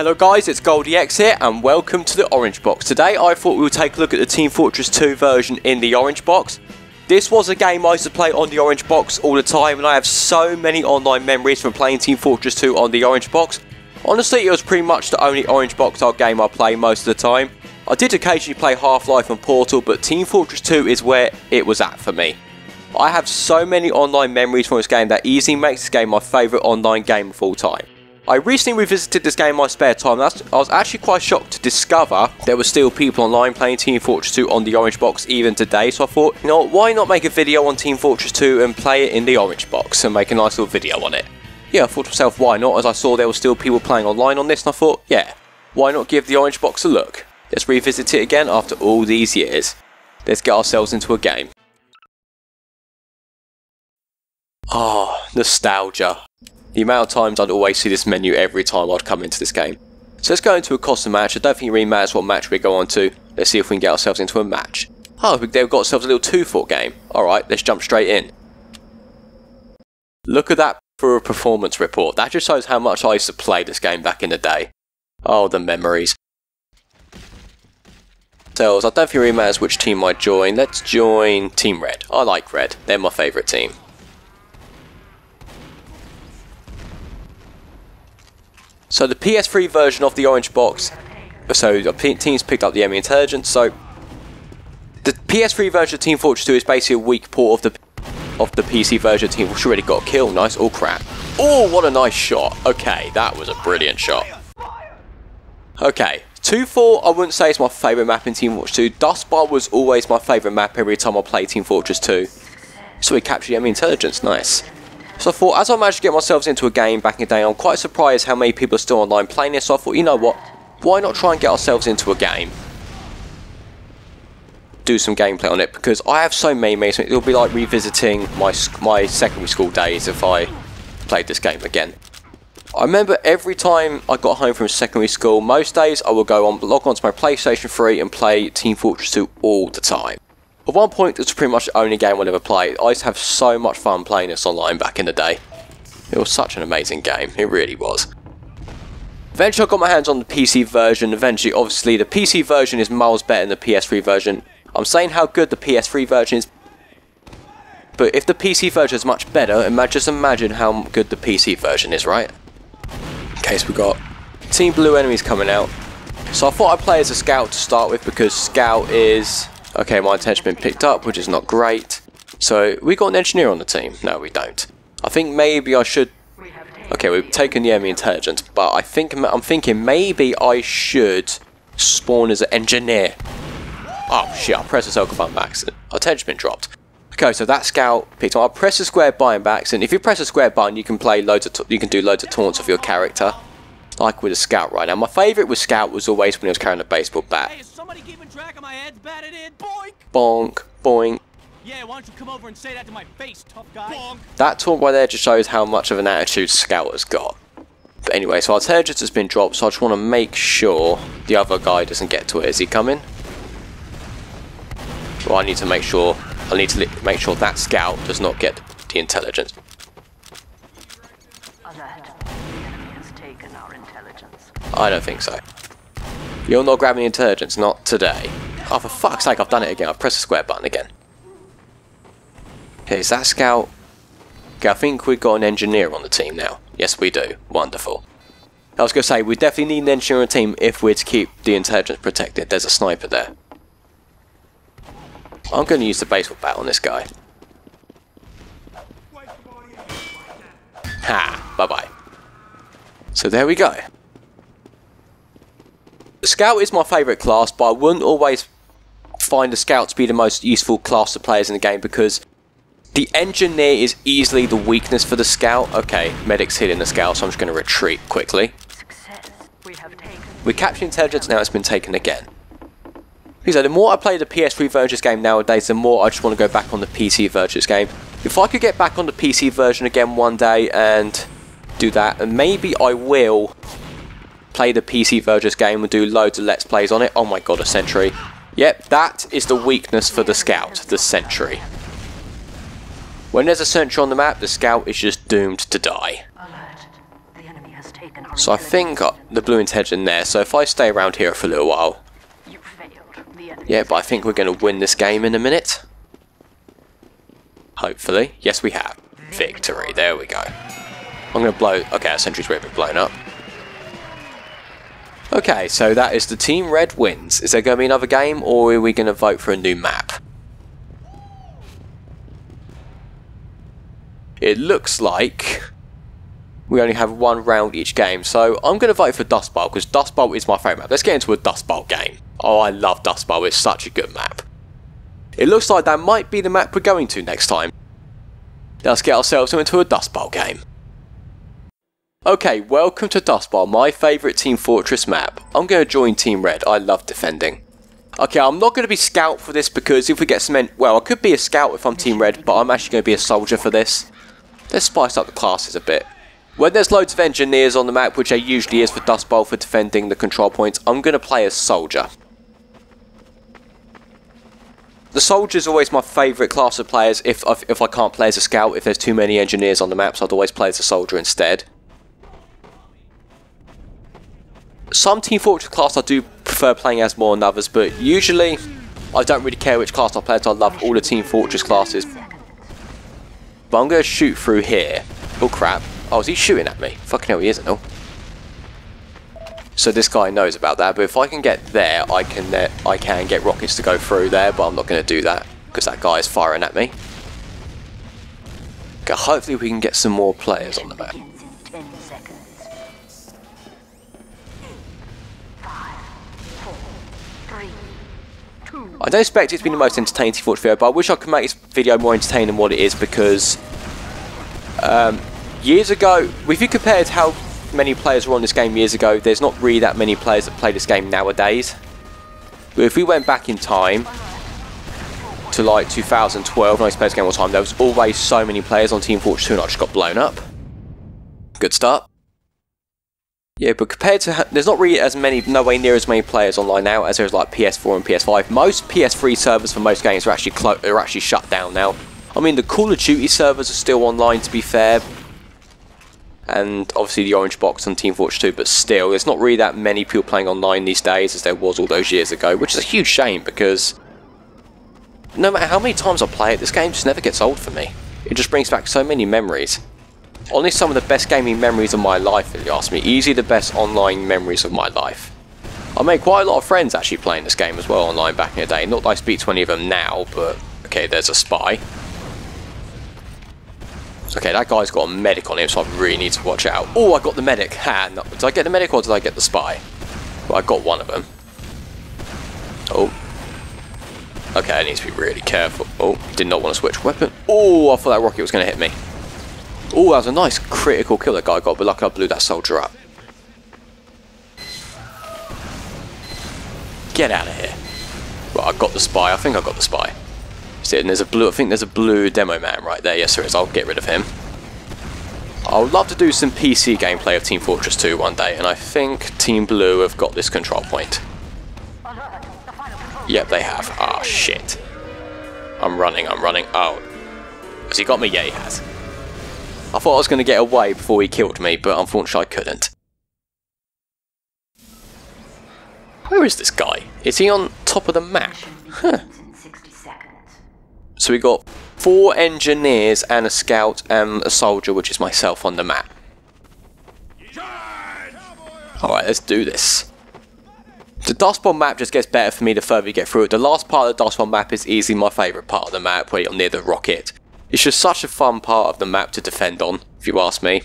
Hello guys, it's Goldiex here and welcome to The Orange Box. Today I thought we would take a look at the Team Fortress 2 version in The Orange Box. This was a game I used to play on The Orange Box all the time and I have so many online memories from playing Team Fortress 2 on The Orange Box. Honestly, it was pretty much the only Orange Box style game I play most of the time. I did occasionally play Half-Life and Portal, but Team Fortress 2 is where it was at for me. I have so many online memories from this game that easily makes this game my favourite online game of all time. I recently revisited this game in my spare time and I was actually quite shocked to discover there were still people online playing Team Fortress 2 on the Orange Box even today, so I thought, you know, why not make a video on Team Fortress 2 and play it in the Orange Box and make a nice little video on it. Yeah, I thought to myself, why not, as I saw there were still people playing online on this and I thought, yeah, why not give the Orange Box a look? Let's revisit it again after all these years. Let's get ourselves into a game. Ah, nostalgia. The amount of times I'd always see this menu every time I'd come into this game. So let's go into a custom match. I don't think it really matters what match we go on to. Let's see if we can get ourselves into a match. Oh, they've got ourselves a little 2-4 game. Alright, let's jump straight in. Look at that for a performance report. That just shows how much I used to play this game back in the day. Oh, the memories. So I don't think it really matters which team I join. Let's join Team Red. I like Red. They're my favourite team. So the PS3 version of the Orange Box, so the teams picked up the enemy intelligence, so the PS3 version of Team Fortress 2 is basically a weak port of the PC version of Team Fortress. Already got a kill, nice, all crap. Oh, what a nice shot. Okay, that was a brilliant shot. Okay, 2-4 I wouldn't say is my favourite map in Team Fortress 2. Dustbowl was always my favourite map every time I played Team Fortress 2. So we captured the enemy intelligence, nice. So I thought, as I managed to get myself into a game back in the day, I'm quite surprised how many people are still online playing this, so I thought, you know what, why not try and get ourselves into a game? Do some gameplay on it, because I have so many memories. It'll be like revisiting my secondary school days if I played this game again. I remember every time I got home from secondary school, most days I would log onto my PlayStation 3 and play Team Fortress 2 all the time. At one point, it's pretty much the only game I'd ever played. I used to have so much fun playing this online back in the day. It was such an amazing game, it really was. Eventually I got my hands on the PC version. Eventually, obviously, the PC version is miles better than the PS3 version. I'm saying how good the PS3 version is, but if the PC version is much better, just imagine how good the PC version is, right? Okay, so we got Team Blue enemies coming out. So I thought I'd play as a scout to start with, because scout is... Okay, my attention been picked up, which is not great. So, we got an engineer on the team. No, we don't. I think maybe I should... Okay, we've taken the enemy intelligence, but I'm thinking maybe I should spawn as an engineer. Oh, shit, I pressed the circle button by accident. Attention been dropped. Okay, so that scout picked up. I pressed the square button by accident. If you press the square button, you can play do loads of taunts of your character. Like with a scout right now. My favourite with scout was always when he was carrying a baseball bat. Hey, is somebody keeping track of my heads batted in? Boink! Bonk, boink. Yeah, why don't you come over and say that to my face, tough guy? Bonk. That taunt right there just shows how much of an attitude scout has got. But anyway, so our intelligence has been dropped, so I just want to make sure the other guy doesn't get to it. Is he coming? Well, I need to make sure that scout does not get the intelligence. I don't think so. You're not grabbing the intelligence, not today. Oh, for fuck's sake, I've done it again. I've pressed the square button again. Okay, is that scout? Okay, I think we've got an engineer on the team now. Yes, we do. Wonderful. I was going to say, we definitely need an engineer on the team if we're to keep the intelligence protected. There's a sniper there. I'm going to use the baseball bat on this guy. Ha! Bye-bye. So there we go. Scout is my favourite class, but I wouldn't always find a scout to be the most useful class to players in the game, because the engineer is easily the weakness for the scout. Okay, medic's hitting the scout, so I'm just going to retreat quickly. We captured intelligence, now it's been taken again. So the more I play the PS3 version of this game nowadays, the more I just want to go back on the PC version of this game. If I could get back on the PC version again one day and do that, and maybe I will... play the PC version of this game and do loads of Let's Plays on it. Oh my god, a sentry. Yep, that is the weakness for the scout, the sentry. When there's a sentry on the map, the scout is just doomed to die. So I think the blue intention there. So if I stay around here for a little while. Yeah, but I think we're going to win this game in a minute. Hopefully. Yes, we have. Victory. There we go. I'm going to blow... Okay, our sentry's way been blown up. Okay, so that is the Team Red wins. Is there going to be another game, or are we going to vote for a new map? It looks like we only have one round each game, so I'm going to vote for Dustbowl, because Dustbowl is my favourite map. Let's get into a Dustbowl game. Oh, I love Dustbowl. It's such a good map. It looks like that might be the map we're going to next time. Let's get ourselves into a Dustbowl game. Okay, welcome to Dustbowl, my favourite Team Fortress map. I'm going to join Team Red, I love defending. Okay, I'm not going to be scout for this because if we get cement, well, I could be a scout if I'm Team Red, but I'm actually going to be a soldier for this. Let's spice up the classes a bit. When there's loads of engineers on the map, which there usually is for Dustbowl for defending the control points, I'm going to play as soldier. The soldier's always my favourite class of players. If I can't play as a scout, if there's too many engineers on the maps, I'd always play as a soldier instead. Some Team Fortress class I do prefer playing as more than others, but usually I don't really care which class I play as. I love all the Team Fortress classes. But I'm going to shoot through here. Oh crap. Oh, is he shooting at me? Fucking hell, he isn't. Oh. So this guy knows about that, but if I can get there, I can get rockets to go through there, but I'm not going to do that because that guy is firing at me. Okay, hopefully we can get some more players on the map. I don't expect it to be the most entertaining Team Fortress video, but I wish I could make this video more entertaining than what it is, because years ago, if you compared how many players were on this game years ago, there's not really that many players that play this game nowadays. But if we went back in time to like 2012 when I played this game all the time, there was always so many players on Team Fortress 2 and I just got blown up. Good start. Yeah, but compared to, there's not really as many, nowhere near as many players online now as there's like PS4 and PS5. Most PS3 servers for most games are actually shut down now. I mean, the Call of Duty servers are still online to be fair, and obviously the Orange Box on Team Fortress 2, but still, there's not really that many people playing online these days as there was all those years ago, which is a huge shame because no matter how many times I play it, this game just never gets old for me. It just brings back so many memories. Honestly, some of the best gaming memories of my life, if you ask me. Easily the best online memories of my life. I made quite a lot of friends actually playing this game as well online back in the day. Not that I speak to any of them now, but... Okay, there's a spy. Okay, that guy's got a medic on him, so I really need to watch out. Oh, I got the medic. Ha! No, did I get the medic or did I get the spy? Well, I got one of them. Oh. Okay, I need to be really careful. Oh, did not want to switch weapon. Oh, I thought that rocket was going to hit me. Oh, that was a nice critical kill that guy got, but luckily I blew that soldier up. Get out of here. Well, I got the spy. I think I got the spy. See, and there's a blue, I think there's a blue demo man right there. Yes, there is. I'll get rid of him. I would love to do some PC gameplay of Team Fortress 2 one day, and I think Team Blue have got this control point. Yep, they have. Ah, shit. I'm running. Oh. Has he got me? Yeah, he has. I thought I was going to get away before he killed me, but unfortunately I couldn't. Where is this guy? Is he on top of the map? Huh. So we got 4 engineers and a scout and a soldier, which is myself, on the map. Alright, let's do this. The Dustbowl map just gets better for me the further you get through it. The last part of the Dustbowl map is easily my favourite part of the map, where you're near the rocket. It's just such a fun part of the map to defend on, if you ask me.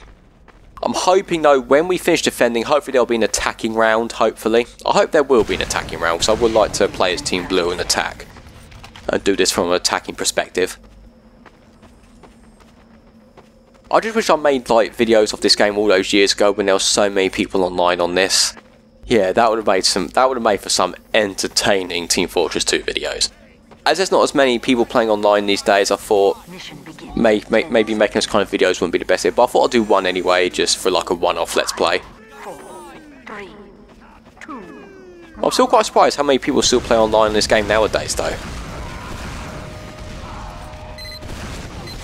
I'm hoping though, when we finish defending, hopefully there'll be an attacking round, hopefully. I hope there will be an attacking round, because I would like to play as Team Blue and attack. And do this from an attacking perspective. I just wish I made like videos of this game all those years ago when there were so many people online on this. Yeah, that would have made for some entertaining Team Fortress 2 videos. As there's not as many people playing online these days, I thought maybe making this kind of videos wouldn't be the best here, but I thought I'd do one anyway, just for like a one-off Let's Play. I'm still quite surprised how many people still play online in this game nowadays, though.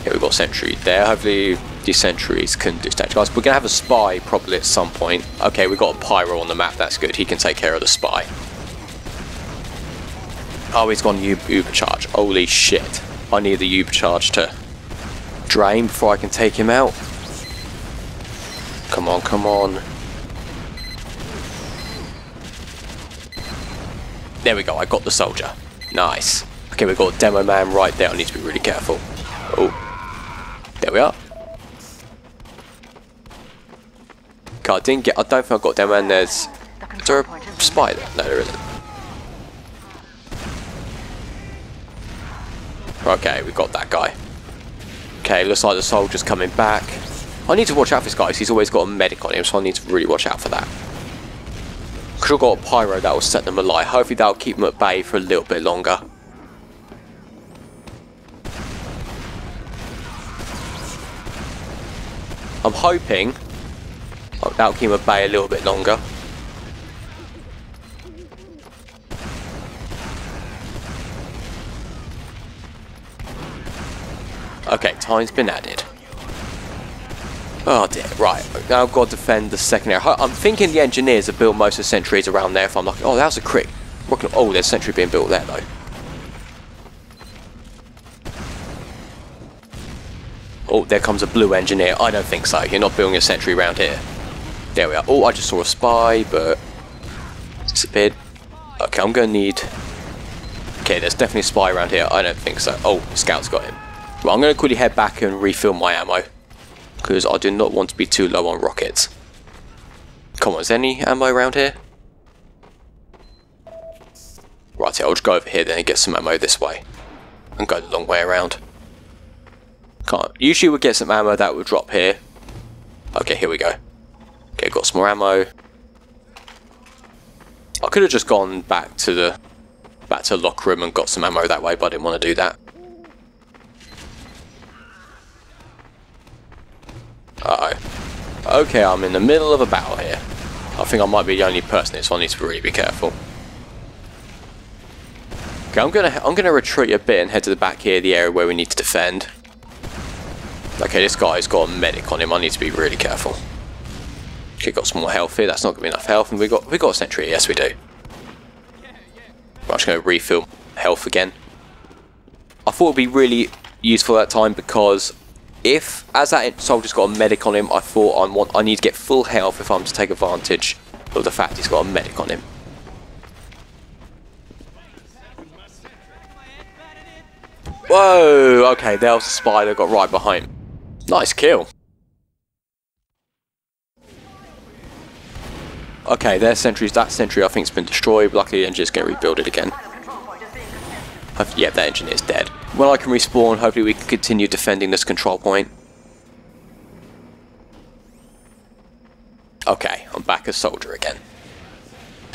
Here we've got sentry there, hopefully These sentries can distract guys. We're gonna have a spy probably at some point. Okay, we've got a pyro on the map, that's good. He can take care of the spy. Oh, he's gone Uber charge. Holy shit. I need the Uber charge to drain before I can take him out. Come on, come on. There we go, I got the soldier. Nice. Okay, we've got a demo man right there. I need to be really careful. Oh. There we are. Okay, I didn't get... I don't think I got demo man. There's... Is there a spy there? No, there isn't. Okay, we got that guy. Okay, looks like the soldier's coming back. I need to watch out for this guy because he's always got a medic on him, so I need to really watch out for that. Because I've got a pyro that will set them alight. Hopefully that will keep them at bay for a little bit longer. I'm hoping that will keep them at bay a little bit longer. Okay, time's been added. Oh dear, right. Now I've got to defend the second area. I'm thinking the engineers have built most of the sentries around there. If I'm like, oh, that was a crit. Oh, there's a sentry being built there, though. Oh, there comes a blue engineer. I don't think so. You're not building a sentry around here. There we are. Oh, I just saw a spy, but... disappeared. Okay, I'm going to need... okay, there's definitely a spy around here. I don't think so. Oh, scout's got him. Well, I'm going to quickly head back and refill my ammo. Because I do not want to be too low on rockets. Come on, is there any ammo around here? Right, I'll just go over here then and get some ammo this way. And go the long way around. Can't. Usually we'll get some ammo that will drop here. Okay, here we go. Okay, got some more ammo. I could have just gone back to the locker room and got some ammo that way, but I didn't want to do that. Uh-oh. Okay, I'm in the middle of a battle here. I think I might be the only person here, so I need to really be careful. Okay, I'm gonna retreat a bit and head to the back here, the area where we need to defend. Okay, this guy's got a medic on him. I need to be really careful. Okay, got some more health here. That's not gonna be enough health, and we got a sentry. Yes, we do. I'm just gonna refill health again. I thought it'd be really useful that time because. If, as that soldier's got a medic on him, I thought I need to get full health if I'm to take advantage of the fact he's got a medic on him. Whoa! Okay, there was a spy that got right behind. Nice kill. Okay, there's sentries. That sentry I think's been destroyed. Luckily, the engineer's going to rebuild it again. Yeah, that engineer's dead. When I can respawn, hopefully we can continue defending this control point. Okay, I'm back as soldier again.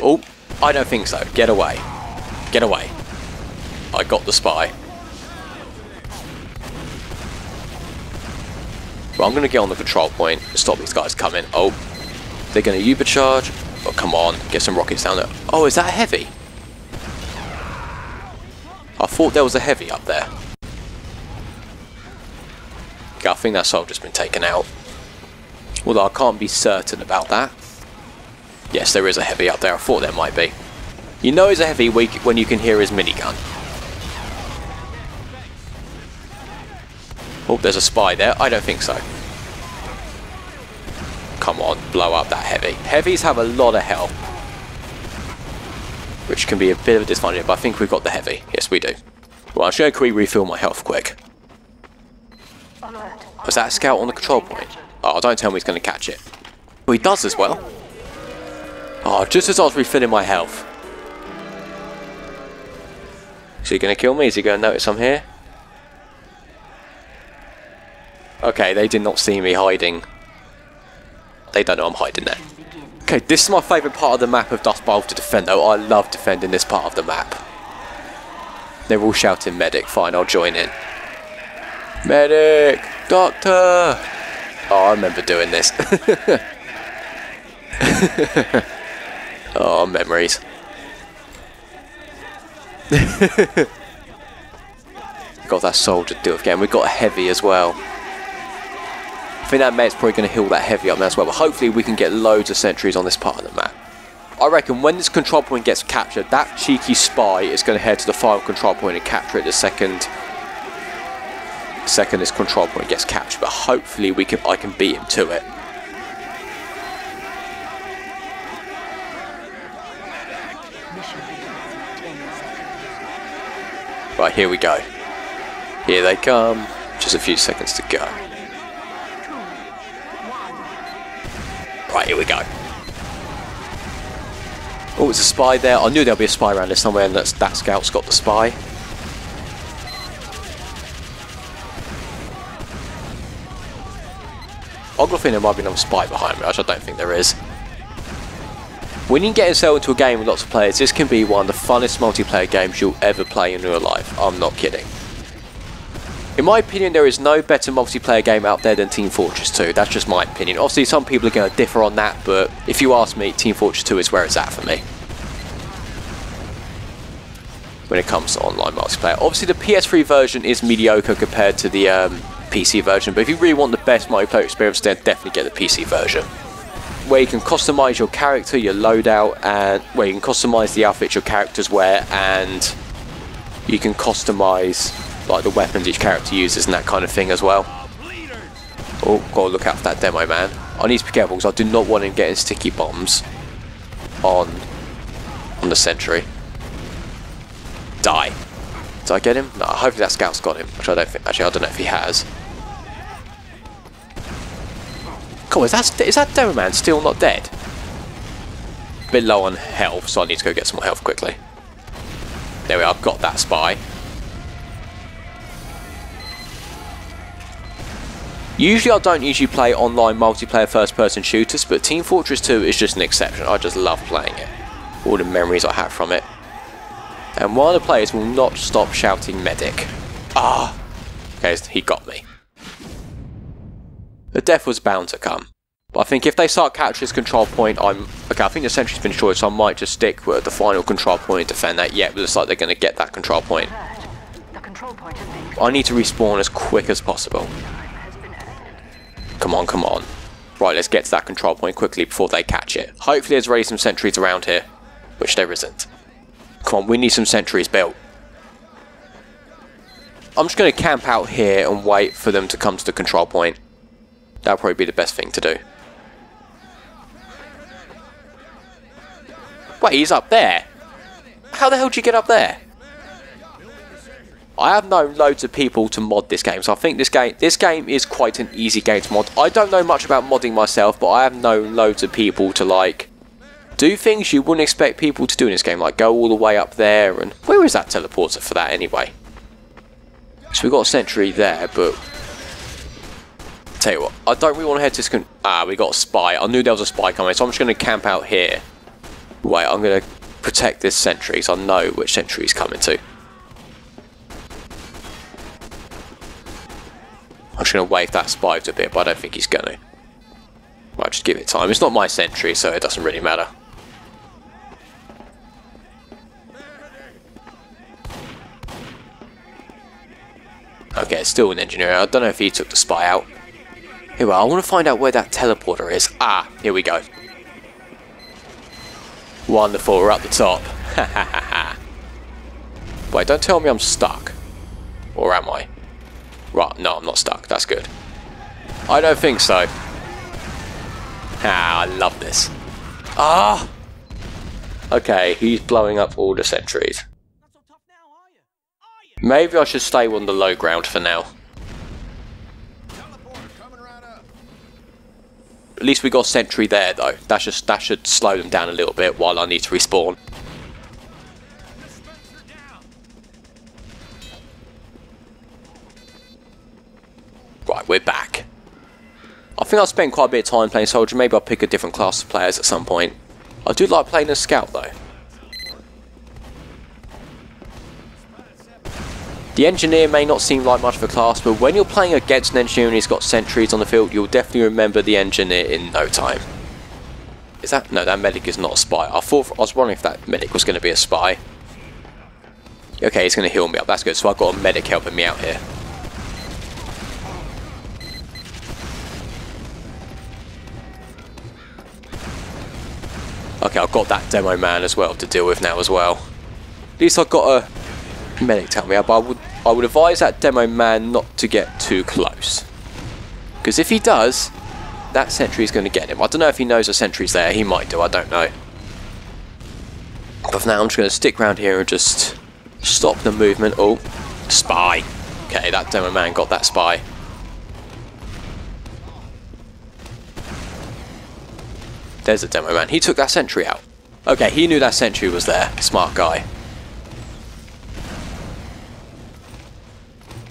Oh, I don't think so. Get away. Get away. I got the spy. Well, I'm going to get on the control point and stop these guys coming. Oh, they're going to Uber charge. Oh, come on. Get some rockets down there. Oh, is that heavy? I thought there was a heavy up there. Okay, I think that soldier's been taken out. Although I can't be certain about that. Yes, there is a heavy up there. I thought there might be. You know it's a heavy when you can hear his minigun. Oh, there's a spy there. I don't think so. Come on, blow up that heavy. Heavies have a lot of health. Which can be a bit of a disadvantage, but I think we've got the heavy. Yes, we do. Well, I'm sure I can refill my health quick. Was that a scout on the control point? Oh, don't tell me he's going to catch it. Well, he does as well. Oh, just as I was refilling my health. Is he going to kill me? Is he going to notice I'm here? Okay, they did not see me hiding. They don't know I'm hiding there. Okay, this is my favourite part of the map of Dustbowl to defend though. I love defending this part of the map. They're all shouting medic. Fine, I'll join in. Medic! Doctor! Oh, I remember doing this. Oh, memories. Got that soldier to do again. We got a heavy as well. I think that mate's probably going to heal that heavy up now as well, but hopefully we can get loads of sentries on this part of the map. I reckon when this control point gets captured, that cheeky spy is going to head to the final control point and capture it the second this control point gets captured, but hopefully I can beat him to it. Right, here we go. Here they come. Just a few seconds to go. Right, here we go. Oh, it's a spy there. I knew there'd be a spy around there somewhere, and that scout's got the spy. I've got a feeling there might be another spy behind me, which I don't think there is. When you get yourself into a game with lots of players, this can be one of the funnest multiplayer games you'll ever play in real life. I'm not kidding. In my opinion, there is no better multiplayer game out there than Team Fortress 2. That's just my opinion. Obviously, some people are going to differ on that, but if you ask me, Team Fortress 2 is where it's at for me when it comes to online multiplayer. Obviously, the PS3 version is mediocre compared to the PC version, but if you really want the best multiplayer experience, then definitely get the PC version, where you can customise your character, your loadout, and where you can customise the outfits your characters wear, and you can customise like the weapons each character uses and that kind of thing as well. Oh, gotta look out for that demo man. I need to be careful because I do not want him getting sticky bombs on the sentry. Die. Did I get him? No, hopefully that scout's got him, which I don't think. Actually, I don't know if he has. Oh, is that demo man still not dead? A bit low on health, so I need to go get some more health quickly. There we are, I've got that spy. Usually I don't usually play online multiplayer first person shooters, but Team Fortress 2 is just an exception. I just love playing it. All the memories I have from it. And one of the players will not stop shouting medic. Ah! Okay, he got me. The death was bound to come. But I think if they start capturing this control point, I think the sentry's been destroyed, so I might just stick with the final control point and defend that. Yeah, it looks like they're going to get that control point. I need to respawn as quick as possible. Come on, come on. Right, let's get to that control point quickly before they catch it. Hopefully there's already some sentries around here, which there isn't. Come on, we need some sentries built. I'm just going to camp out here and wait for them to come to the control point. That'll probably be the best thing to do. Wait, he's up there? How the hell did you get up there? I have known loads of people to mod this game, so I think this game is quite an easy game to mod. I don't know much about modding myself, but I have known loads of people to like do things you wouldn't expect people to do in this game, like go all the way up there. And where is that teleporter for that anyway? So we've got a sentry there, but tell you what, I don't really want to head to this we got a spy. I knew there was a spy coming, so I'm just going to camp out here. Wait, I'm going to protect this sentry, because I know which sentry he's coming to. I'm just going to wave that spy to a bit, but I don't think he's going to. Right, just give it time. It's not my sentry, so it doesn't really matter. Okay, it's still an engineer. I don't know if he took the spy out. Here we are. I want to find out where that teleporter is. Ah, here we go. Wonderful, we're up the top. Ha ha ha ha. Wait, don't tell me I'm stuck. Or am I? Right, no, I'm not stuck. That's good. I don't think so. Ah, I love this. Ah! Okay, he's blowing up all the sentries. Maybe I should stay on the low ground for now. At least we got a sentry there though. That should slow them down a little bit while I need to respawn. Right, we're back. I think I'll spend quite a bit of time playing soldier. Maybe I'll pick a different class of players at some point. I do like playing a scout though. The engineer may not seem like much of a class, but when you're playing against an engineer and he's got sentries on the field, you'll definitely remember the engineer in no time. Is that? No, that medic is not a spy. I was wondering if that medic was going to be a spy. Okay, he's going to heal me up. That's good. So I've got a medic helping me out here. Okay, I've got that demo man as well to deal with now as well. At least I've got a medic to help me out, but I would advise that demo man not to get too close. Because if he does, that sentry's going to get him. I don't know if he knows a sentry's there. He might do, I don't know. But for now, I'm just going to stick around here and just stop the movement. Oh, spy. Okay, that demo man got that spy. There's the demo man. He took that sentry out. Okay, he knew that sentry was there. Smart guy.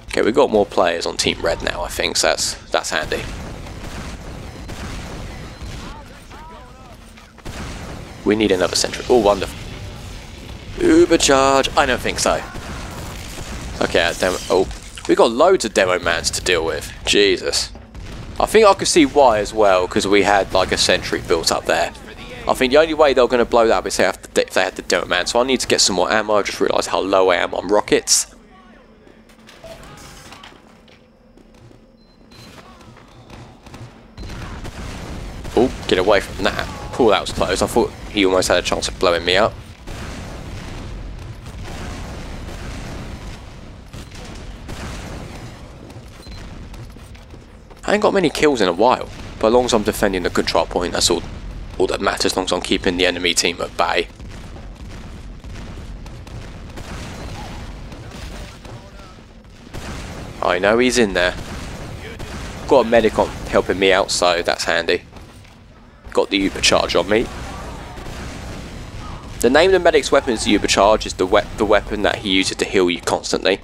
Okay, we've got more players on Team Red now, I think, so that's handy. We need another sentry. Oh, wonderful. Uber charge. I don't think so. Okay, that's demo. Oh, we've got loads of demo mans to deal with. Jesus. I think I could see why as well, because we had like a sentry built up there. I think the only way they're going to blow that up is if they had the demo man. So I need to get some more ammo. I just realised how low I am on rockets. Oh, get away from that. Oh, that was close. I thought he almost had a chance of blowing me up. I ain't got many kills in a while, but as long as I'm defending the control point, that's all that matters, as long as I'm keeping the enemy team at bay. I know he's in there. Got a medic on helping me out, so that's handy. Got the Uber charge on me. The name of the medic's weapon is the Uber charge. Is the weapon that he uses to heal you constantly.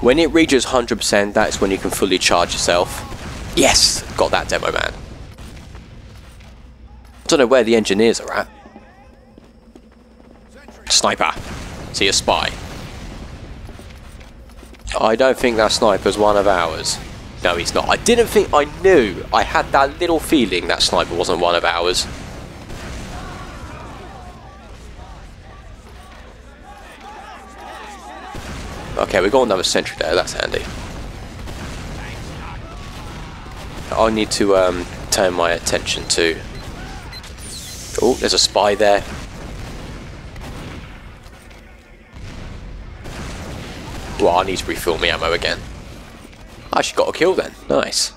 When it reaches 100%, that's when you can fully charge yourself. Yes, got that demo man. Don't know where the engineers are at. Sniper, see a spy. I don't think that sniper's one of ours. No, he's not. I didn't think I knew. I had that little feeling that sniper wasn't one of ours. Okay, we got another sentry there. That's handy. I need to turn my attention to... Oh, there's a spy there. Well, I need to refill my ammo again. I actually got a kill then. Nice.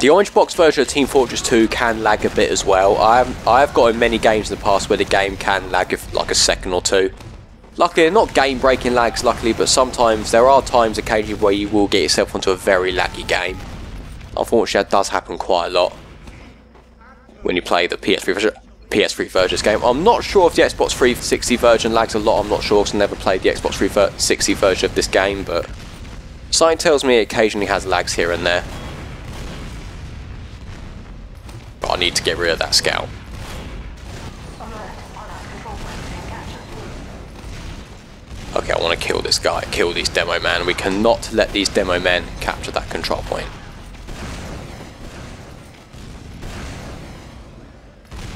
The Orange Box version of Team Fortress 2 can lag a bit as well. I've got in many games in the past where the game can lag like a second or two. Luckily, not game-breaking lags, luckily, but sometimes there are times occasionally where you will get yourself onto a very laggy game. Unfortunately, that does happen quite a lot when you play the PS3 version of this game. I'm not sure if the Xbox 360 version lags a lot. I'm not sure, because I never played the Xbox 360 version of this game, but something tells me it occasionally has lags here and there. But I need to get rid of that scout. Okay, I want to kill this guy, kill these demo men. We cannot let these demo men capture that control point.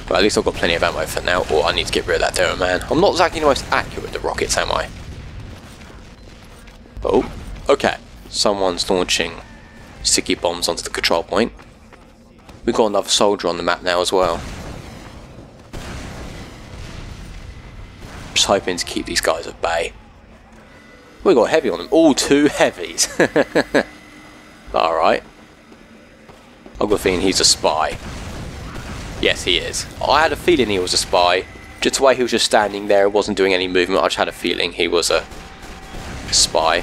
But at least I've got plenty of ammo for now. Or I need to get rid of that demo man. I'm not exactly the most accurate with the rockets, am I? Oh, okay. Someone's launching sticky bombs onto the control point. We've got another soldier on the map now as well. Just hoping to keep these guys at bay. We got heavy on them. All two heavies. Alright. I've got a feeling he's a spy. Yes, he is. I had a feeling he was a spy. Just the way he was just standing there, wasn't doing any movement. I just had a feeling he was a spy.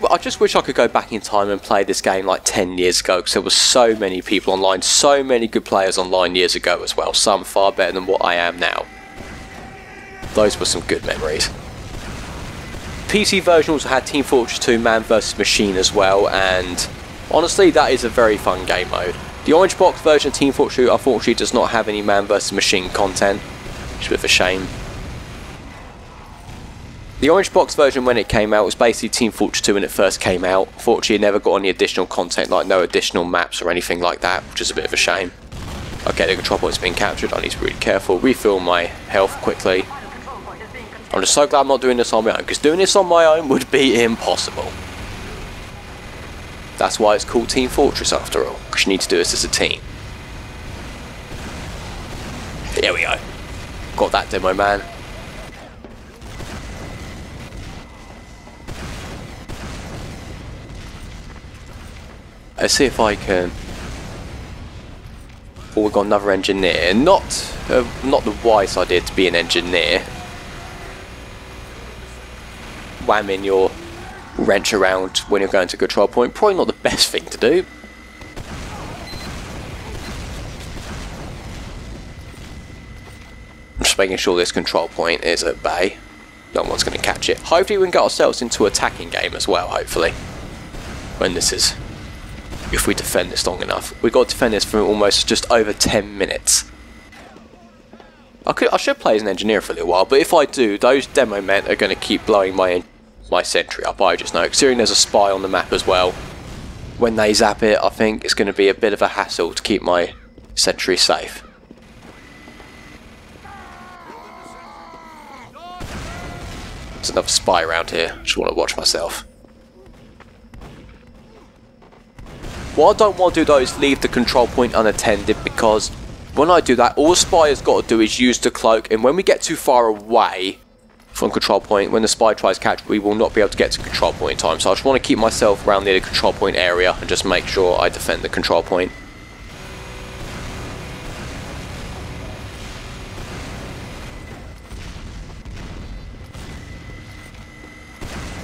Well, I just wish I could go back in time and play this game like 10 years ago, because there were so many people online, so many good players online years ago as well. Some far better than what I am now. Those were some good memories. PC version also had Team Fortress 2 Man vs Machine as well, and... honestly, that is a very fun game mode. The Orange Box version of Team Fortress 2 unfortunately does not have any man vs machine content, which is a bit of a shame. The Orange Box version when it came out was basically Team Fortress 2 when it first came out. Fortunately, it never got any additional content, like no additional maps or anything like that, which is a bit of a shame. Okay, the control point's been captured. I need to be really careful. Refill my health quickly. I'm just so glad I'm not doing this on my own, because doing this on my own would be impossible. That's why it's called Team Fortress after all, because you need to do it as a team. There we go. Got that demo, man. Let's see if I can... Oh, we've got another engineer. Not the wise idea to be an engineer. Whamming your wrench around when you're going to control point. Probably not the best thing to do. I'm just making sure this control point is at bay. No one's going to catch it. Hopefully we can get ourselves into an attacking game as well, hopefully. When this is... If we defend this long enough. We've got to defend this for almost just over 10 minutes. I should play as an engineer for a little while, but if I do, those demo men are going to keep blowing my sentry up, I just know. Considering there's a spy on the map as well. When they zap it, I think it's going to be a bit of a hassle to keep my sentry safe. There's another spy around here. I just want to watch myself. What I don't want to do though is leave the control point unattended, because when I do that, all the spy has got to do is use the cloak, and when we get too far away from control point, when the spy tries to catch, we will not be able to get to control point in time. So I just want to keep myself around near the control point area and just make sure I defend the control point.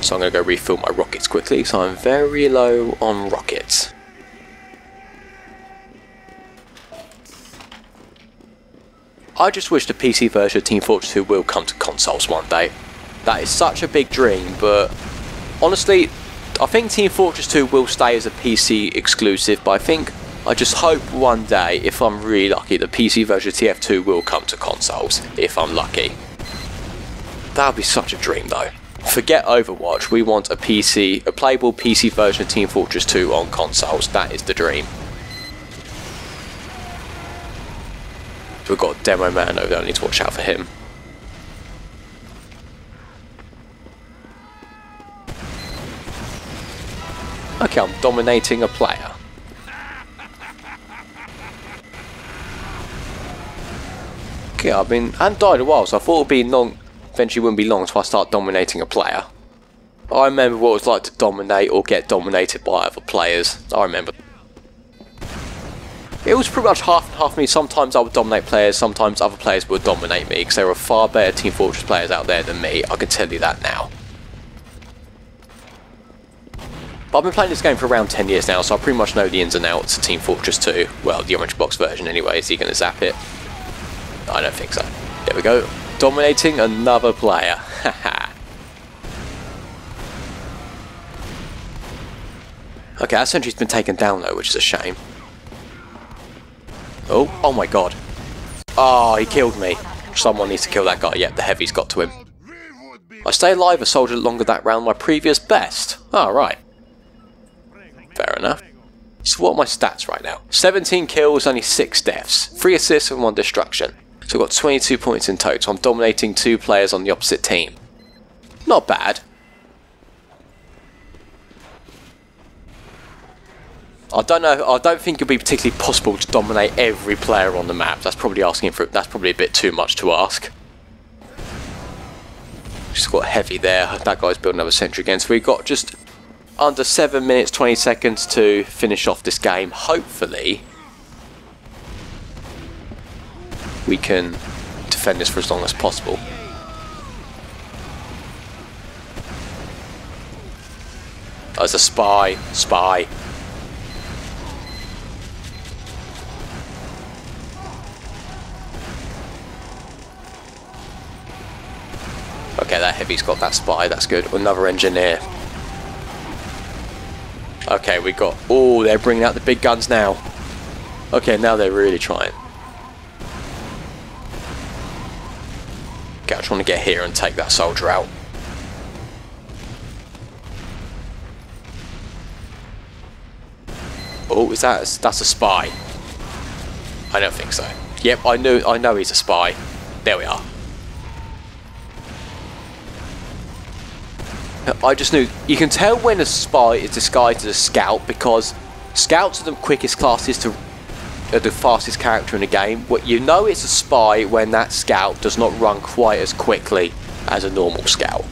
So I'm going to go refill my rockets quickly, so I'm very low on rockets. I just wish the PC version of Team Fortress 2 will come to consoles one day. That is such a big dream, but honestly, I think Team Fortress 2 will stay as a PC exclusive, but I think, I just hope one day, if I'm really lucky, the PC version of TF2 will come to consoles, if I'm lucky. That would be such a dream though. Forget Overwatch, we want a playable PC version of Team Fortress 2 on consoles, that is the dream. We've got Demo Man over there, I need to watch out for him. Okay, I'm dominating a player. Okay, I've been... I haven't died a while, so I thought it would be non... Eventually wouldn't be long until I start dominating a player. I remember what it was like to dominate or get dominated by other players. I remember. It was pretty much half and half me. Sometimes I would dominate players, sometimes other players would dominate me, because there were far better Team Fortress players out there than me, I can tell you that now. But I've been playing this game for around 10 years now, so I pretty much know the ins and outs of Team Fortress 2. Well, the Orange Box version anyway. Is he going to zap it? I don't think so. There we go. Dominating another player. Haha. Okay, our sentry's been taken down though, which is a shame. Oh my god. Oh, he killed me. Someone needs to kill that guy. Yep, the heavy's got to him. I stay alive a soldier longer that round my previous best. Alright. Fair enough. So what are my stats right now? 17 kills, only 6 deaths. 3 assists and 1 destruction. So I've got 22 points in total. I'm dominating 2 players on the opposite team. Not bad. I don't know. I don't think it'll be particularly possible to dominate every player on the map. That's probably asking for. That's probably a bit too much to ask. Just got heavy there. That guy's built another sentry again. So we've got just under 7 minutes 20 seconds to finish off this game. Hopefully, we can defend this for as long as possible. There's a spy. Spy. Okay, that heavy's got that spy, that's good. Another engineer. Okay, we got... Oh, they're bringing out the big guns now. Okay, now they're really trying. Okay, I just want to get here and take that soldier out. Oh, is that... That's a spy. I don't think so. Yep, I know he's a spy. There we are. I just knew. You can tell when a spy is disguised as a scout because scouts are the quickest classes to the fastest character in the game. Well, you know it's a spy when that scout does not run quite as quickly as a normal scout.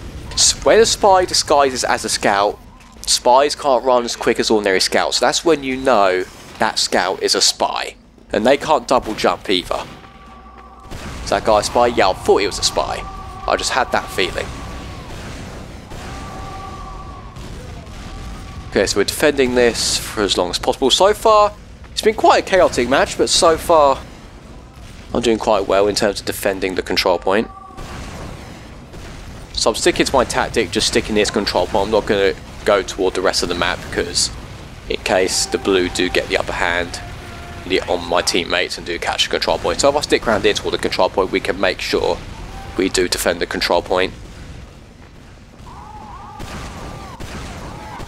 When a spy disguises as a scout, spies can't run as quick as ordinary scouts. That's when you know that scout is a spy. And they can't double jump either. Is that guy a spy? Yeah, I thought he was a spy. I just had that feeling. Okay, so we're defending this for as long as possible. So far, it's been quite a chaotic match, but so far, I'm doing quite well in terms of defending the control point. So I'm sticking to my tactic, just sticking to this control point. I'm not going to go toward the rest of the map because in case the blue do get the upper hand on my teammates and do catch the control point. So if I stick around here toward the control point, we can make sure we do defend the control point.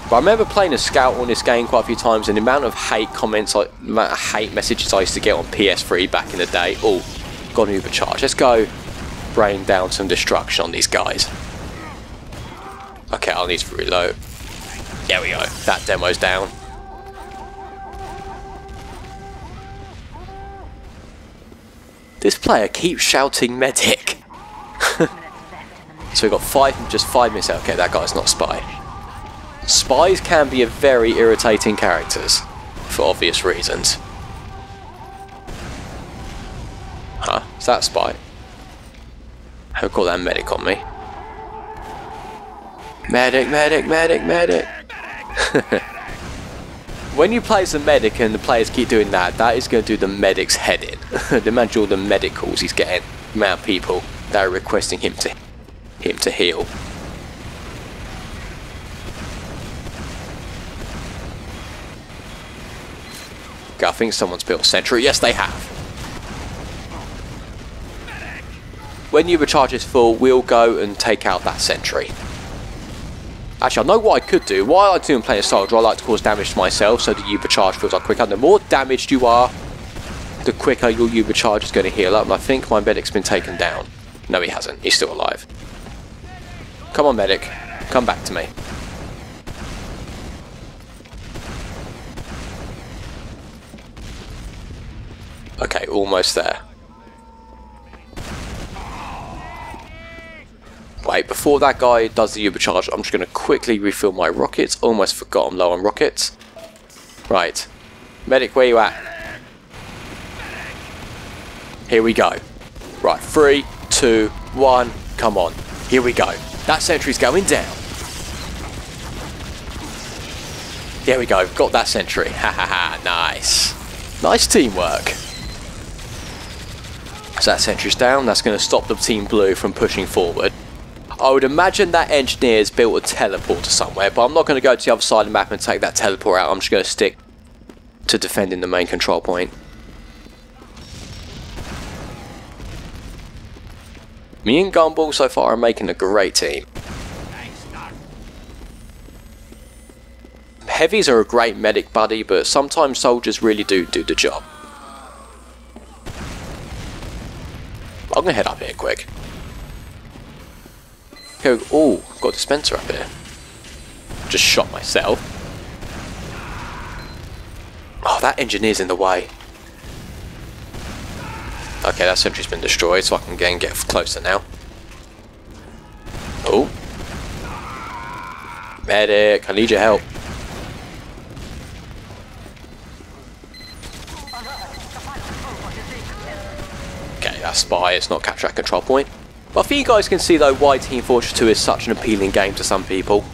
But I remember playing a scout on this game quite a few times, and the amount of hate comments, like the amount of hate messages I used to get on PS3 back in the day. Oh, got an Uber charge. Let's go rain down some destruction on these guys. Okay, I'll need to reload. There we go. That demo's down. This player keeps shouting medic. So we've got just five minutes out. Okay, that guy's not a spy. Spies can be a very irritating characters, for obvious reasons. Huh? Is that a spy? Who called that medic on me? Medic, medic, medic, medic! When you play as a medic and the players keep doing that, that is going to do the medic's head in. Imagine all the medic calls he's getting. The amount of people that are requesting him to heal. I think someone's built a sentry. Yes, they have. When Uber charge is full, we'll go and take out that sentry. Actually, I know what I could do. While I do play a soldier, I like to cause damage to myself so the Uber charge fills up quicker. The more damaged you are, the quicker your Uber charge is going to heal up. And I think my medic's been taken down. No, he hasn't. He's still alive. Come on, medic. Come back to me. Okay, almost there. Wait, before that guy does the Uber charge, I'm just going to quickly refill my rockets. Almost forgot I'm low on rockets. Right. Medic, where you at? Here we go. Right, 3, 2, 1, come on. Here we go. That sentry's going down. There we go, got that sentry. Ha ha ha, nice. Nice teamwork. So that sentry's down, that's going to stop the team blue from pushing forward. I would imagine that engineer's built a teleport to somewhere, but I'm not going to go to the other side of the map and take that teleport out. I'm just going to stick to defending the main control point. Me and Gumball so far are making a great team. Heavies are a great medic buddy, but sometimes soldiers really do the job. I'm gonna head up here quick. Okay, oh, got a dispenser up here. Just shot myself. Oh, that engineer's in the way. Okay, that sentry's been destroyed, so I can again get closer now. Oh. Medic, I need your help. Spy, it's not capture at control point. But I think you guys can see though why Team Fortress 2 is such an appealing game to some people.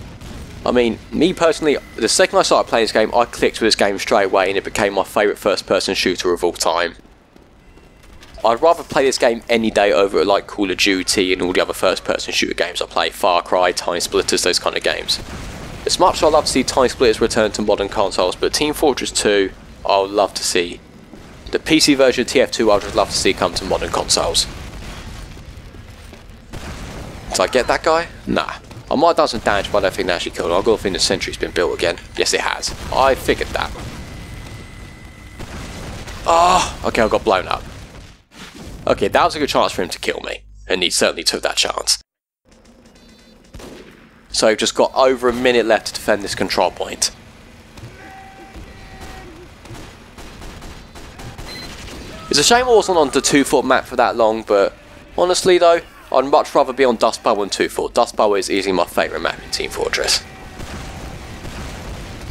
I mean, me personally, the second I started playing this game, I clicked with this game straight away and it became my favourite first person shooter of all time. I'd rather play this game any day over like Call of Duty and all the other first person shooter games I play, Far Cry, Time Splitters, those kind of games. As much as I'd love to see Time Splitters return to modern consoles, but Team Fortress 2, I would love to see. The PC version of TF2 I would love to see come to modern consoles. Did I get that guy? Nah. I might have done some damage, but I don't think they actually killed him. I've got to think the sentry's been built again. Yes, it has. I figured that. Ah! Oh, okay, I got blown up. Okay, that was a good chance for him to kill me. And he certainly took that chance. So I've just got over a minute left to defend this control point. It's a shame I wasn't on the 2-4 map for that long, but honestly though, I'd much rather be on Dustbowl than 2-4. Dustbowl is easily my favourite map in Team Fortress.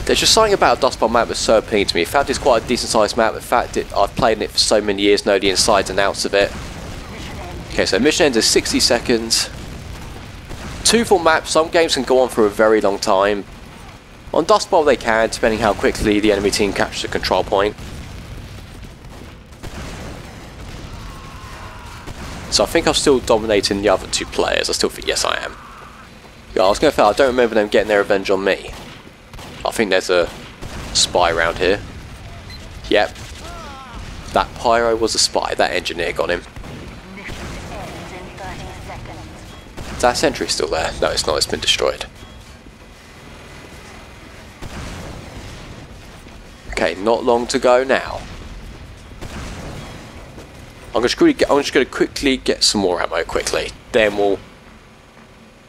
There's just something about a Dustbowl map that's so appealing to me. In fact, it's quite a decent sized map. In fact, I've played in it for so many years, know the insides and outs of it. Okay, so mission ends in 60 seconds. 2-4 maps, some games can go on for a very long time. On Dustbowl they can, depending how quickly the enemy team captures the control point. So I think I'm still dominating the other two players. I still think, yes I am. Yeah, I was going to say, I don't remember them getting their revenge on me. I think there's a spy around here. Yep. That pyro was a spy. That engineer got him. Is that sentry still there? No, it's not. It's been destroyed. Okay, not long to go now. I'm just going to quickly get some more ammo quickly. Then we'll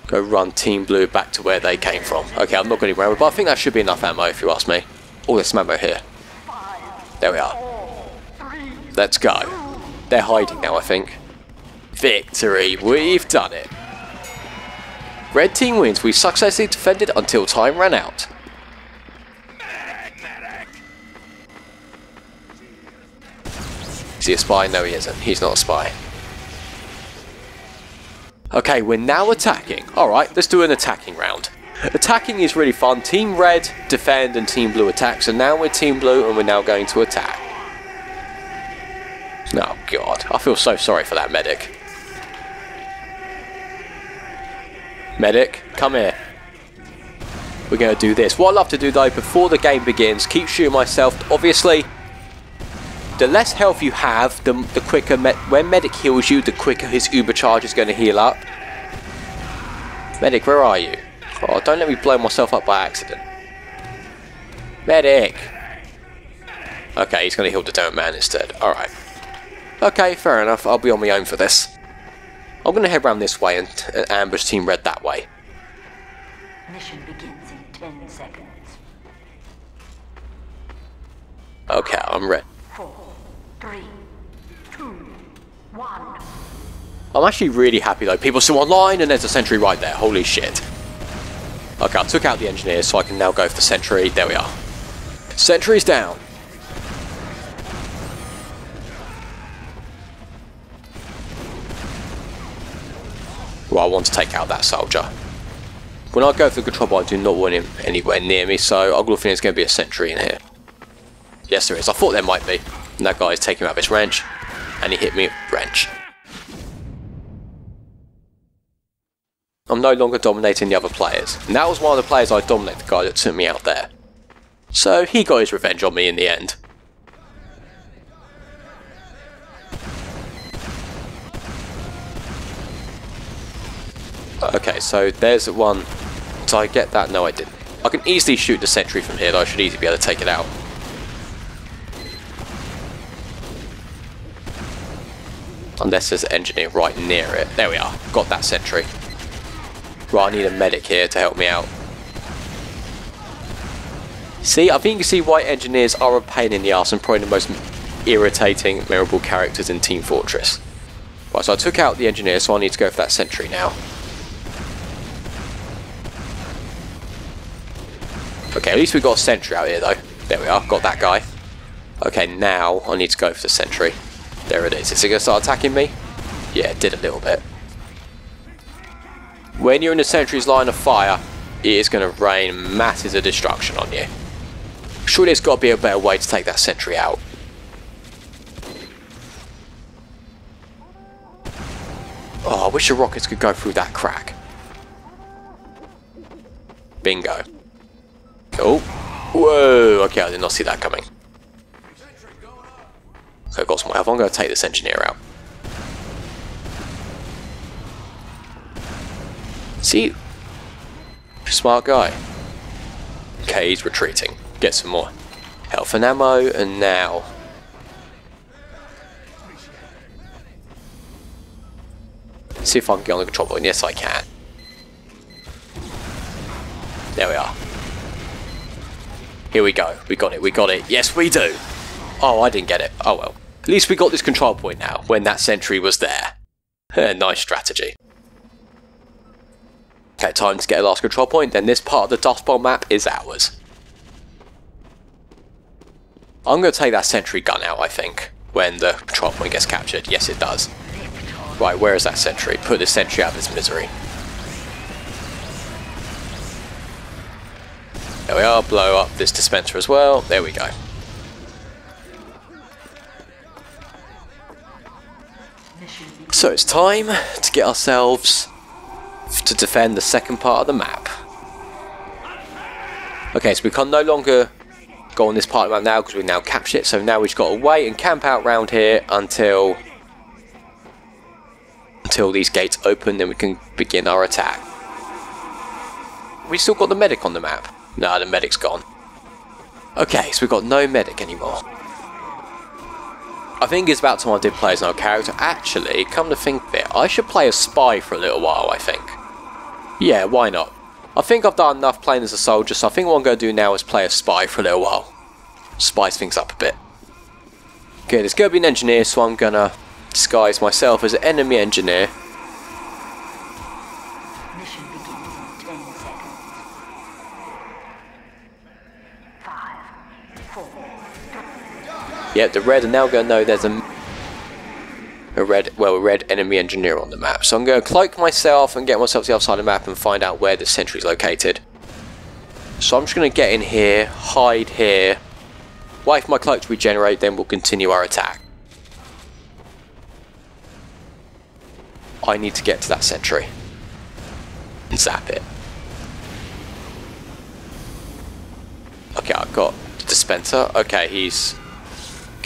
go run Team Blue back to where they came from. Okay, I'm not going to run, but I think that should be enough ammo if you ask me. Oh, there's some ammo here. There we are. Let's go. They're hiding now, I think. Victory! We've done it! Red team wins. We successfully defended until time ran out. Is he a spy? No, he isn't. He's not a spy. Okay, we're now attacking. Alright, let's do an attacking round. Attacking is really fun. Team Red, defend, and Team Blue attack. So now we're Team Blue and we're now going to attack. Oh god, I feel so sorry for that medic. Medic, come here. We're going to do this. What I love to do though, before the game begins, keep shooting myself. Obviously, the less health you have, the quicker, when Medic heals you, the quicker his Uber charge is going to heal up. Medic, where are you? Oh, don't let me blow myself up by accident. Medic! Okay, he's going to heal the damn man instead. Alright. Okay, fair enough. I'll be on my own for this. I'm going to head round this way and ambush Team Red that way. Mission begins in 10 seconds. Okay, I'm ready. 3, 2, 1. I'm actually really happy though. People still online and there's a sentry right there. Holy shit. Okay, I took out the engineer so I can now go for the sentry. There we are. Sentry's down. Well, I want to take out that soldier. When I go for the control point, I do not want him anywhere near me, so I'm going to think there's going to be a sentry in here. Yes, there is. I thought there might be. And that guy is taking him out of his wrench. And he hit me with wrench. I'm no longer dominating the other players. And that was one of the players I dominated, the guy that took me out there. So he got his revenge on me in the end. Okay, so there's one. Did I get that? No, I didn't. I can easily shoot the sentry from here, though. I should easily be able to take it out. Unless there's an engineer right near it. There we are. Got that sentry. Right, I need a medic here to help me out. See, I think you can see why engineers are a pain in the arse and probably the most irritating, memorable characters in Team Fortress. Right, so I took out the engineer, so I need to go for that sentry now. Okay, at least we got a sentry out here though. There we are. Got that guy. Okay, now I need to go for the sentry. There it is. Is it going to start attacking me? Yeah, it did a little bit. When you're in the sentry's line of fire, it is going to rain masses of destruction on you. Surely there's got to be a better way to take that sentry out. Oh, I wish the rockets could go through that crack. Bingo. Oh. Whoa. Okay, I did not see that coming. So I've got some health. I'm going to take this engineer out. See? Smart guy. Okay, he's retreating. Get some more health and ammo, and now... Let's see if I can get on the control point. Yes, I can. Here we go. We got it. We got it. Yes, we do. Oh, I didn't get it. Oh, well. At least we got this control point now, when that sentry was there. Nice strategy. Okay, time to get a last control point, then this part of the Dustbowl map is ours. I'm going to take that sentry gun out, I think, when the control point gets captured. Yes, it does. Right, where is that sentry? Put this sentry out of its misery. There we are, blow up this dispenser as well. There we go. So it's time to get ourselves to defend the second part of the map. Okay, so we can no longer go on this part of the map now because we've now captured it, so now we've got to wait and camp out round here until these gates open, then we can begin our attack. We still got the medic on the map. Nah, the medic's gone. Okay, so we've got no medic anymore. I think it's about time I did play as another character. Actually, come to think of it, I should play as spy for a little while, I think. Yeah, why not? I think I've done enough playing as a soldier, so I think what I'm going to do now is play as spy for a little while. Spice things up a bit. Okay, there's going to be an engineer, so I'm going to disguise myself as an enemy engineer. Mission begins in 10 seconds. 5, 4, 3. Yep, the red are now going to know there's a red enemy engineer on the map. So I'm going to cloak myself and get myself to the other side of the map and find out where the sentry's located. So I'm just going to get in here, hide here, wait for my cloak to regenerate, then we'll continue our attack. I need to get to that sentry and zap it. Okay, I've got the dispenser. Okay,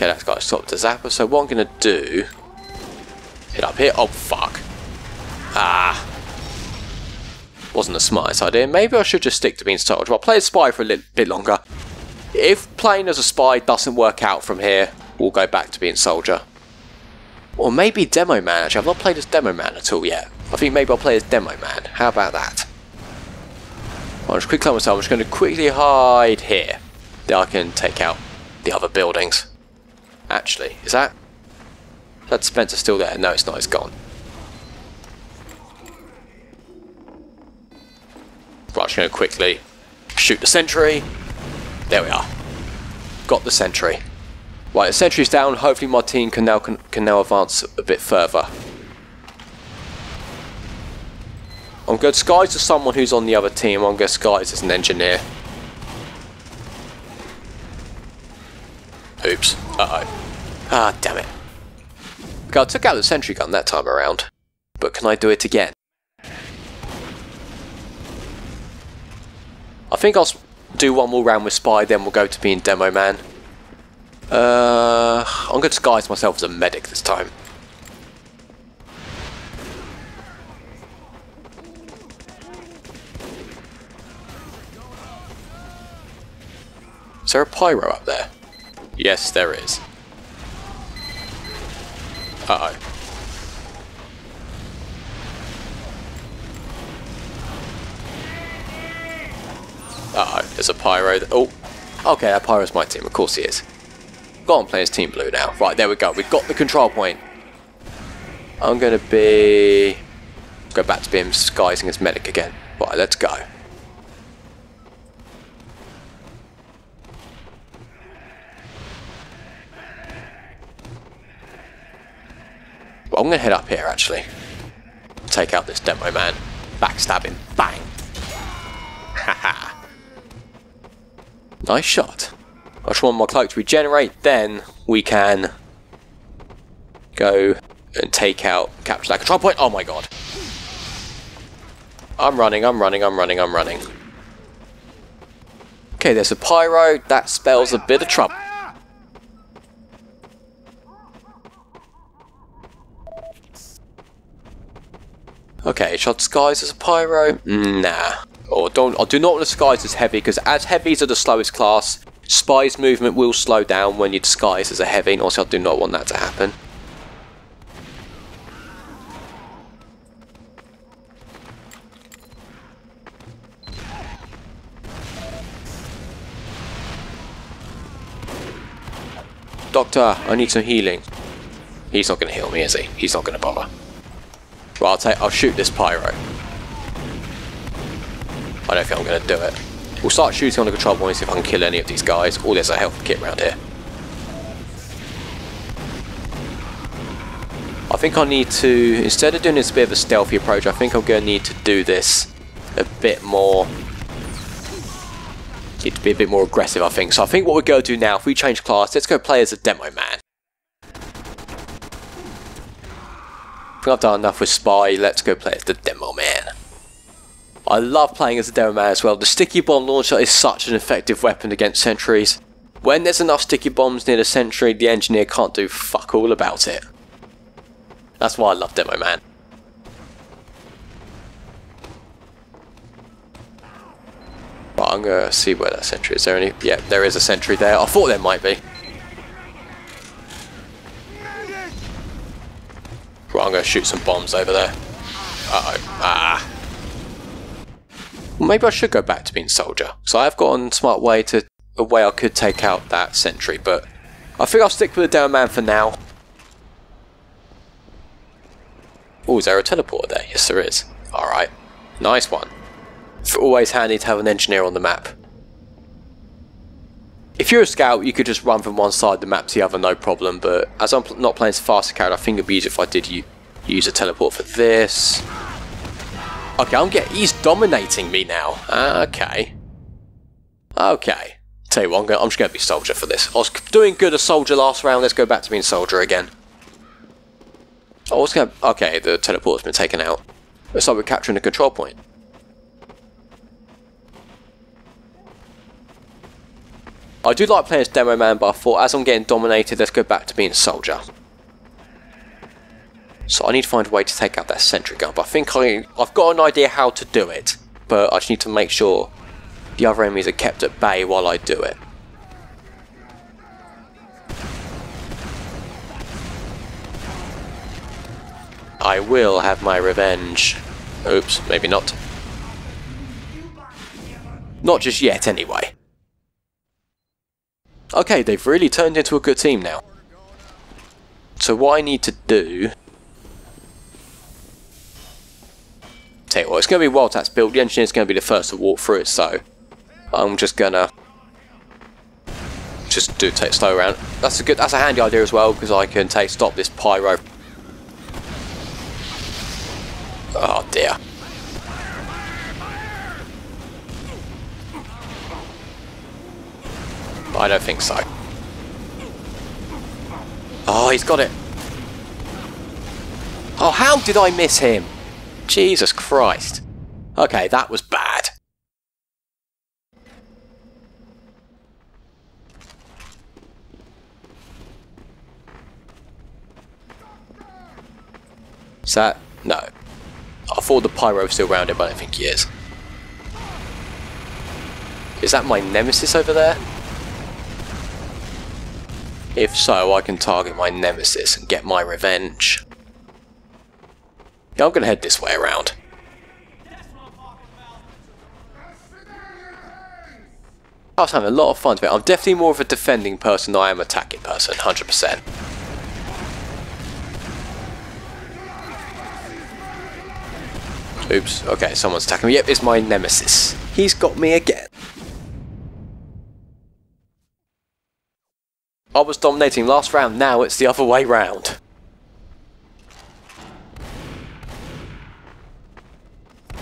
that's got to stop the zapper. So what I'm going to do... Hit up here. Oh, fuck. Ah. Wasn't the smartest idea. Maybe I should just stick to being a soldier. I'll play as spy for a little bit longer. If playing as a spy doesn't work out from here, we'll go back to being soldier. Or maybe Demo Man, actually. I've not played as Demo Man at all yet. I think maybe I'll play as Demo Man. How about that? I'll just quickly climb myself. I'm just going to quickly hide here. Then I can take out the other buildings. Actually, is that... That dispenser's still there. No, it's not. It's gone. Right, I'm just going to quickly shoot the sentry. There we are. Got the sentry. Right, the sentry's down. Hopefully my team can now advance a bit further. I'm going to disguise as someone who's on the other team. I'm going to disguise as an engineer. Oops. Uh-oh. Ah, damn it. I took out the sentry gun that time around, but can I do it again? I think I'll do one more round with spy, then we'll go to being Demo Man. I'm going to disguise myself as a medic this time. Is there a pyro up there? Yes, there is. Uh-oh. Uh-oh, there's a pyro. Oh, okay, that pyro's my team. Of course he is. Go on, play as Team Blue now. Right, there we go. We've got the control point. I'm going to be... Go back to being disguising as medic again. Right, let's go. I'm going to head up here, actually. Take out this Demo Man. Backstab him. Bang! Haha! Nice shot. I just want my cloak to regenerate, then we can go and capture that control point. Oh my god. I'm running. Okay, there's a pyro. That spells a bit of trouble. Okay, shall I disguise as a pyro? Nah. I do not want to disguise as heavy, because as heavies are the slowest class, spy's movement will slow down when you disguise as a heavy, and also I do not want that to happen. Doctor, I need some healing. He's not going to heal me, is he? He's not going to bother. Well, I'll shoot this pyro. I don't think I'm going to do it. We'll start shooting on the control point and see if I can kill any of these guys. Oh, there's a health kit around here. I think I need to, instead of doing this bit of a stealthy approach, I think I'm going to need to do this a bit more. Need to be a bit more aggressive, I think. So I think what we're going to do now, if we change class, let's go play as a demo man. I think I've done enough with Spy, let's go play as the Demo Man. I love playing as the Demo Man as well. The sticky bomb launcher is such an effective weapon against sentries. When there's enough sticky bombs near the sentry, the engineer can't do fuck all about it. That's why I love Demo Man. Right, I'm gonna see where that sentry is. Is there any? Yeah, there is a sentry there. I thought there might be. Right, I'm going to shoot some bombs over there. Uh-oh. Ah. Well, maybe I should go back to being soldier. So I have got a smart way to a way I could take out that sentry, but I think I'll stick with the Demo Man for now. Oh, is there a teleporter there? Yes, there is. Alright. Nice one. It's always handy to have an engineer on the map. If you're a scout, you could just run from one side of the map to the other, no problem, but as I'm not playing as a faster character, I think it'd be easier if I did use a teleport for this. Okay, he's dominating me now. Okay. Tell you what, I'm just going to be soldier for this. I was doing good as soldier last round, let's go back to being soldier again. Okay, the teleport's been taken out. Looks like we're capturing the control point. I do like playing as Demo Man, but I thought as I'm getting dominated, let's go back to being soldier. So I need to find a way to take out that sentry gun, but I think I've got an idea how to do it, but I just need to make sure the other enemies are kept at bay while I do it. I will have my revenge. Oops, maybe not. Not just yet, anyway. Okay, they've really turned into a good team now. So what I need to do... Tell you what, it's going to be Wild Tat's build. The engineer's going to be the first to walk through it, so... I'm just going to... Just do take slow round. That's a handy idea as well, because I can stop this pyro. Oh dear. I don't think so. Oh, he's got it. Oh, how did I miss him? Jesus Christ. Okay, that was bad. Is that? No. I thought the pyro was still round him, but I don't think he is. Is that my nemesis over there? If so, I can target my nemesis and get my revenge. Yeah, I'm going to head this way around. I was having a lot of fun with it. I'm definitely more of a defending person than I am an attacking person, 100%. Oops, okay, someone's attacking me. Yep, it's my nemesis. He's got me again. I was dominating last round, now it's the other way round. I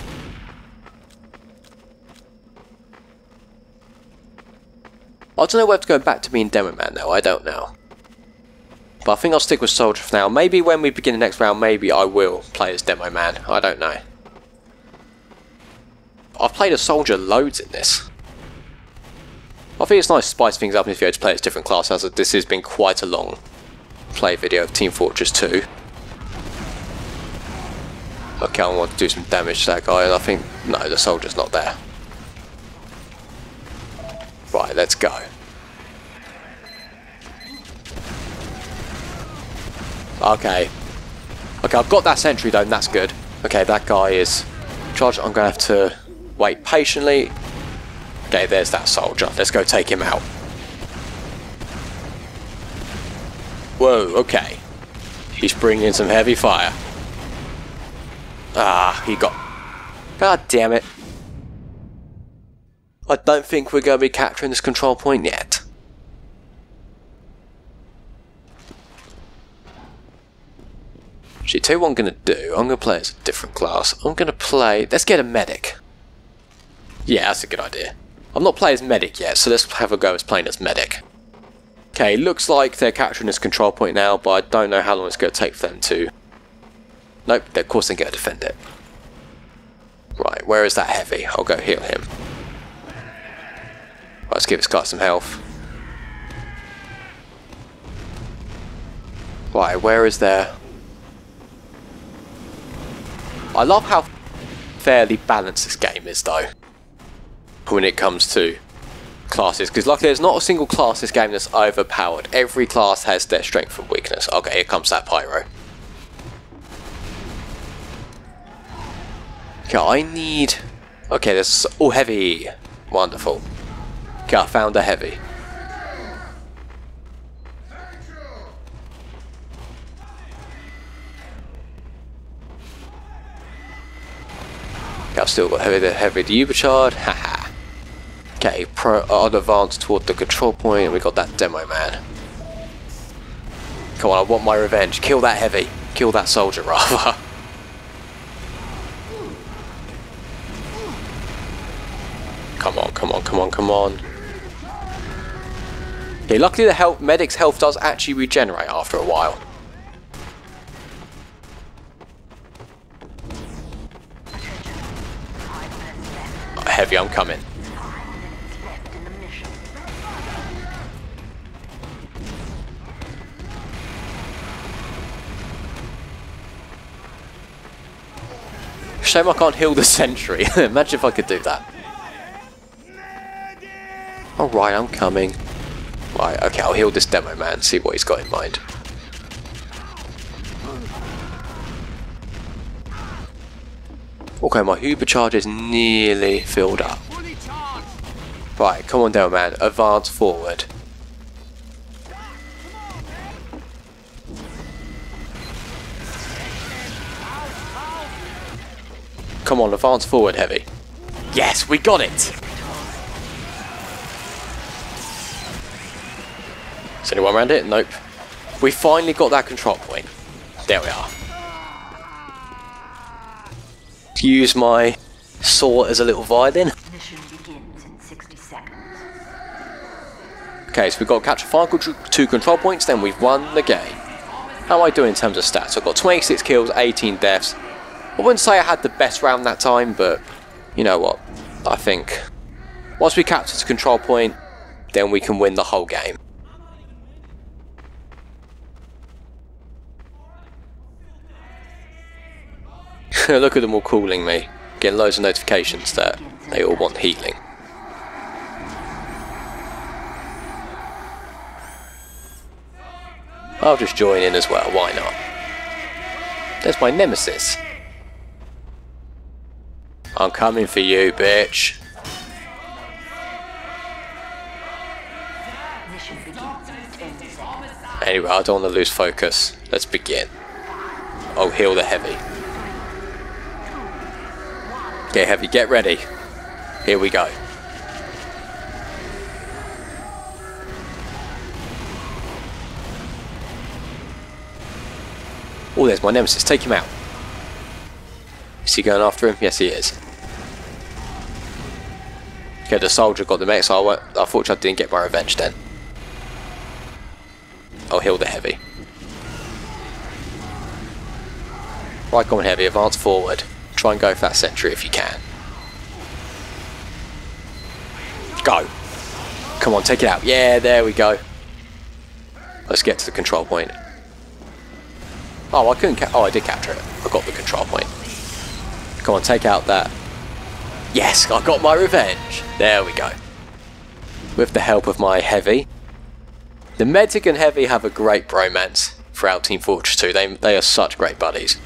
don't know whether to go back to being Demo Man though, I don't know. But I think I'll stick with Soldier for now. Maybe when we begin the next round, maybe I will play as Demo Man, I don't know. I've played as Soldier loads in this. I think it's nice to spice things up if you're able to play as different classes, as this has been quite a long play video of Team Fortress 2. Okay, I want to do some damage to that guy, and I think, no, the soldier's not there. Right, let's go. Okay, I've got that sentry though, and that's good. Okay, that guy is charged. I'm going to have to wait patiently. Okay, there's that soldier. Let's go take him out. Whoa, okay. He's bringing some heavy fire. Ah, he got... God damn it. I don't think we're going to be capturing this control point yet. Actually, tell you what I'm going to do. I'm going to play as a different class. I'm going to play... Let's get a medic. Yeah, that's a good idea. I'm not playing as medic yet, so let's have a go as playing as medic. Okay, looks like they're capturing this control point now, but I don't know how long it's going to take for them to... Nope, of course they're going to defend it. Right, where is that heavy? I'll go heal him. Right, let's give this guy some health. Right, where is there... I love how fairly balanced this game is, though, when it comes to classes, because luckily there's not a single class in this game that's overpowered. Every class has their strength and weakness. Okay, here comes that pyro. Okay, I need... Okay, there's... Oh, heavy! Wonderful. Okay, I found a heavy. Okay, I've still got heavy to Uberchard. Haha. Okay, I'll advance toward the control point, and we got that demo man. Come on, I want my revenge. Kill that heavy. Kill that soldier, rather. Come on, come on, come on, come on. Okay, luckily the medic's health does actually regenerate after a while. Right, heavy, I'm coming. Shame I can't heal the sentry. Imagine if I could do that. Alright, I'm coming. Right, okay, I'll heal this demo man, see what he's got in mind. Okay, my Uber charge is nearly filled up. Right, come on demo man, advance forward. Come on, advance forward, heavy. Yes, we got it! Is anyone around it? Nope. We finally got that control point. There we are. Use my sword as a little violin. Mission begins in 60 seconds. Okay, so we've got to capture 5 2 control points, then we've won the game. How am I doing in terms of stats? I've got 26 kills, 18 deaths. I wouldn't say I had the best round that time, but you know what, I think once we capture the control point, then we can win the whole game. Look at them all calling me, getting loads of notifications that they all want healing. I'll just join in as well, why not? There's my nemesis. I'm coming for you, bitch. Anyway, I don't want to lose focus. Let's begin. I'll heal the heavy. Okay, heavy, get ready. Here we go. Oh, there's my nemesis. Take him out. Is he going after him? Yes, he is. Okay, the soldier got the mech, so unfortunately I didn't get my revenge then. I'll heal the heavy. Right, go on heavy, advance forward. Try and go for that sentry if you can. Go! Come on, take it out. Yeah, there we go. Let's get to the control point. Oh, I couldn't oh, I did capture it. I got the control point. Come on, take out that. Yes, I got my revenge. There we go. With the help of my heavy. The medic and heavy have a great bromance throughout Team Fortress 2. They are such great buddies.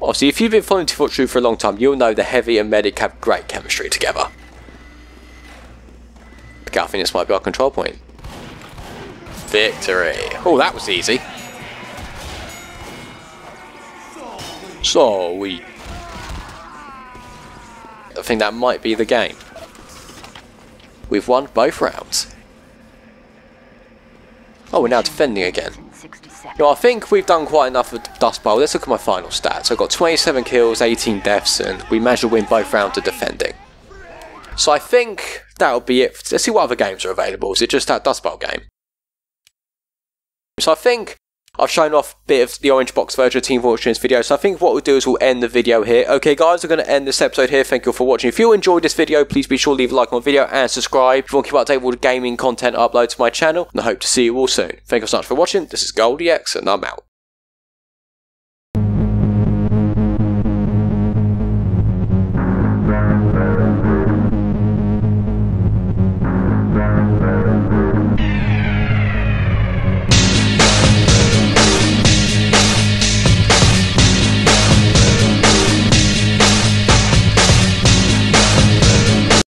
Obviously, if you've been following Team Fortress 2 for a long time, you'll know the heavy and medic have great chemistry together. Okay, I think this might be our control point. victory. Oh, that was easy. So we... I think that might be the game. We've won both rounds. Oh, we're now defending again. No, I think we've done quite enough with Dustbowl. Let's look at my final stats. I've got 27 kills, 18 deaths, and we managed to win both rounds of defending. So I think that'll be it. Let's see what other games are available. Is it just that Dustbowl game? So I think I've shown off a bit of the Orange Box version of Team Fortress video, so I think what we'll do is we'll end the video here. Okay guys, we're going to end this episode here. Thank you all for watching. If you enjoyed this video, please be sure to leave a like on the video and subscribe if you want to keep up to date with all the gaming content I upload to my channel, and I hope to see you all soon. Thank you so much for watching. This is Goldiex, and I'm out.